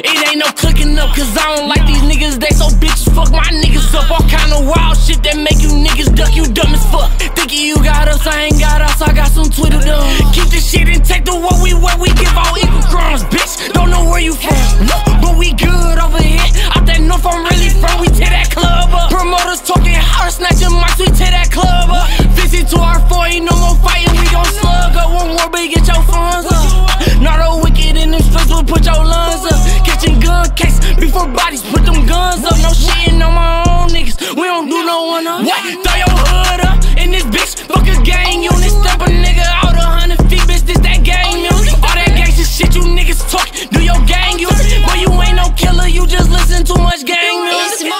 It ain't no cooking up, cause I don't like these niggas. They so bitches, fuck my niggas up. All kind of wild shit that make you niggas duck. You dumb as fuck, thinking you got us. I ain't got us, I got some Twitter dumb. Keep this shit intact to what we wear. We give all equal crumbs, bitch. Don't know where you from, but we good over here. Out that north I'm really from, we tear that club up. Promoters talking hard, snatching mics, we tear that club up. 50 to our 4, ain't no more fighting. We gon' slug up, one more, but get your funds up. Not all wicked in them streets, we'll put your lungs up. Catching gun case before bodies, put them guns up. No shitting on my own niggas, we don't do no one up. What? Throw your hood up in this bitch, fuck a gang unit. Step a nigga out 100 feet, bitch, this that gang music. All that gangsta shit you niggas talk, do your gang music. Boy, you ain't no killer, you just listen too much gang music.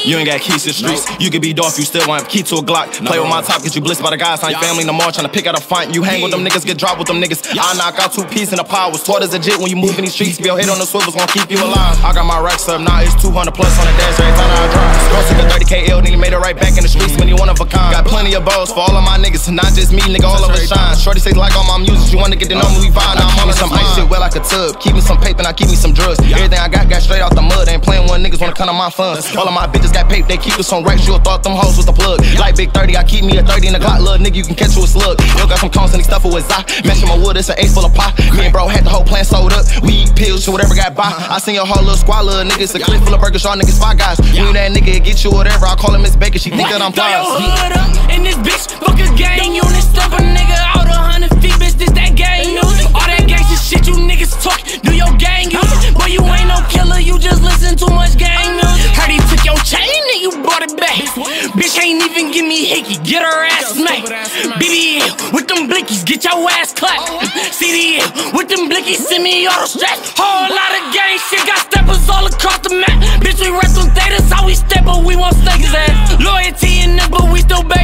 You ain't got keys to the streets. Nope. You could be Dolph, you still want key to a Glock. Play with my top, get you blitzed by the guys. I ain't family no more, trying to pick out a font. You hang with them niggas, get dropped with them niggas. I knock out 2 pieces in a pile. Was taught as a jit when you move in these streets. Be your head on the swivels, gonna keep you alive. I got my racks up, now it's 200 plus on the dash. Every time I drop, girl took a 30K L, then he made it right back in the streets. When you one of a kind, got plenty of balls for all of my niggas, not just me, nigga. All of us shine. Shorty say like all my music, you wanna get the number we vibe. Now I'm on some ice shit, well like a tub. Keep me some paper, now keep me some drugs. Everything I got straight out the mud. Ain't playing one niggas wanna count on my funds. All of my bitches got paid, they keep us on racks. You thought them hoes was the plug. Like Big 30, I keep me a 30 in the Glock. Little nigga, you can catch you a slug. Yo, got some cones and he stuff with his eye. Matching my wood, it's an ace full of pie. Me and bro had the whole plan sold up. We eat pills, shit, whatever got by. I seen your whole little squad, little niggas. A clip full of burgers, y'all niggas, 5 guys. When that nigga, it get you whatever. I call him Miss Baker, she think that I'm fly. Throw your hood up in this bitch, fuck a gang unit. Step a nigga out 100 feet, bitch, this that gang music. All that gangsta shit you niggas talk, do your gang music. Boy, you ain't no killer, you just listen too much gang music. Heard he took your chain and you brought it back. Bitch ain't even give me hickey, get her ass smacked. BBL with them blickies, get your ass clapped. CDL with them blickies, send me auto straps. Whole lot of gang shit, got steppers all across the map. Bitch, we rep them theaters, how we step, but we won't stake his ass. Loyalty in them, but we still bad.